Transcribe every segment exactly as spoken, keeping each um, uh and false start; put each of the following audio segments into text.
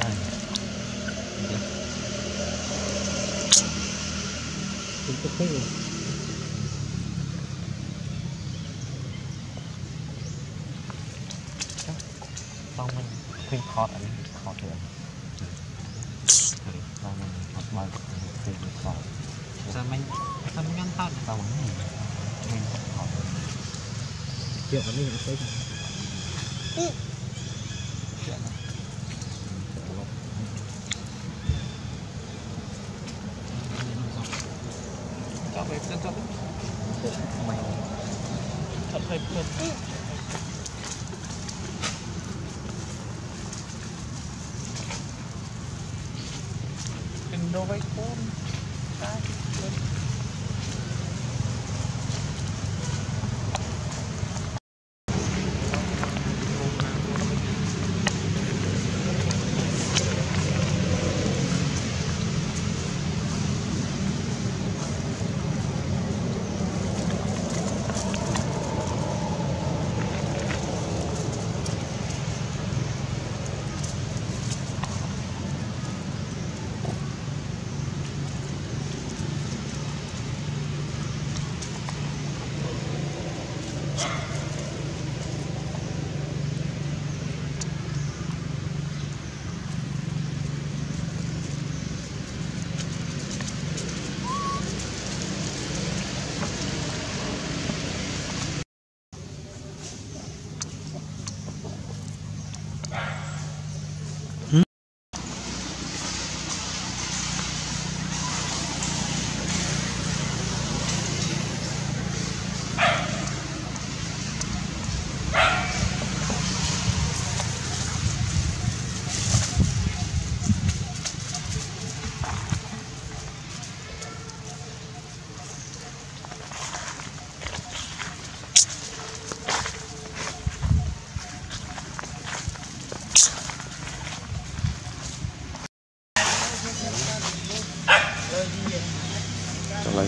Hãy subscribe cho kênh Ghiền Mì Gõ để không bỏ lỡ Hãy subscribe cho kênh Ghiền Mì Gõ để không bỏ lỡ những video hấp dẫn.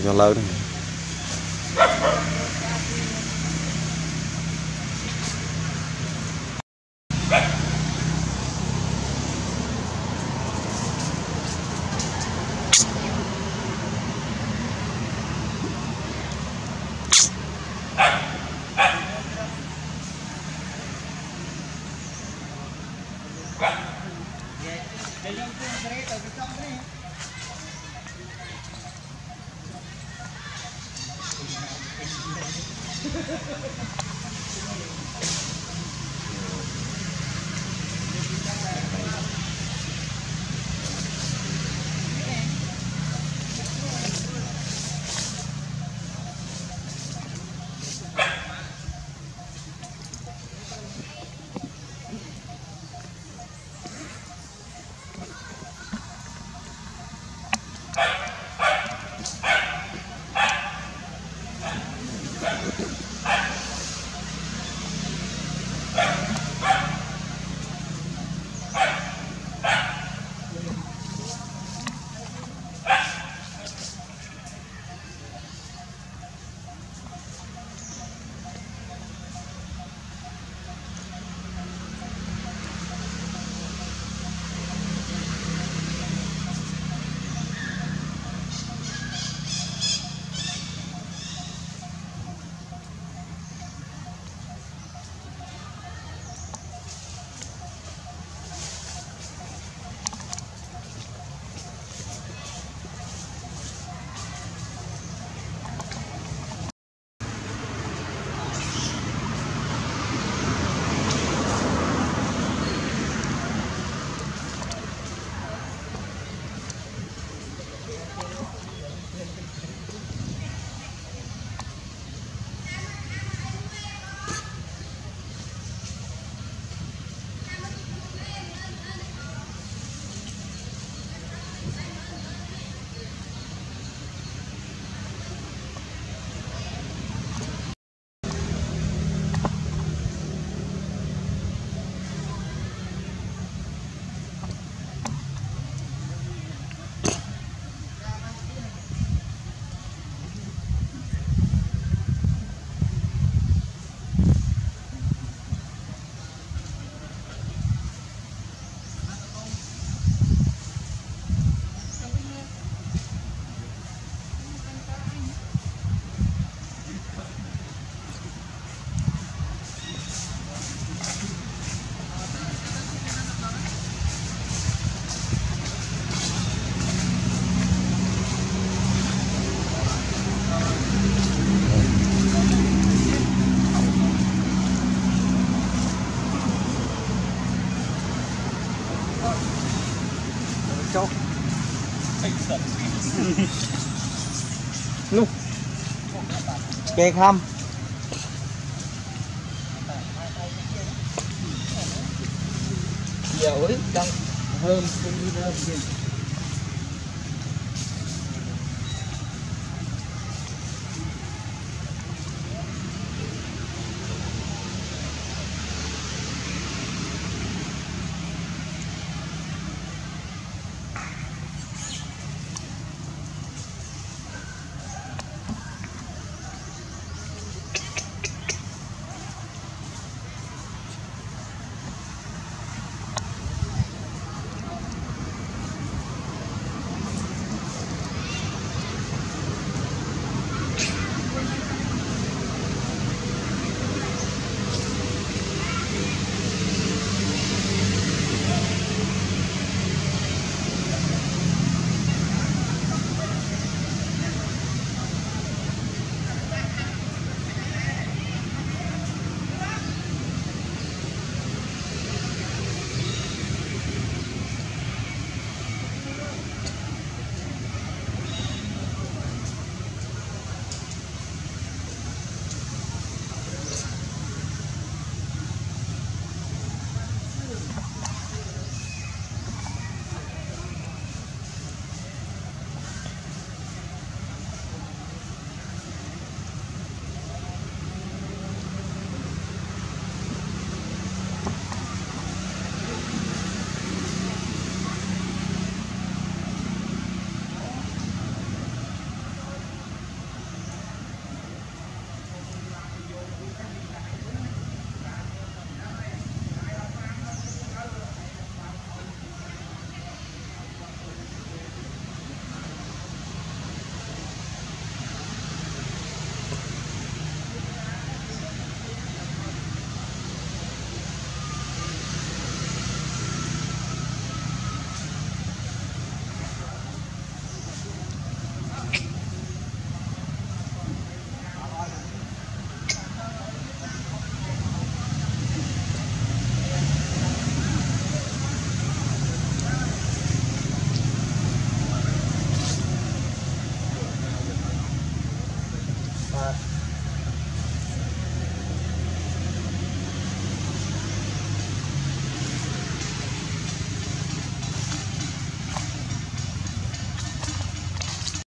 Cho lâu đó cháu. Lúc kê khăm. Dở ấy đang hơn không đi đâu.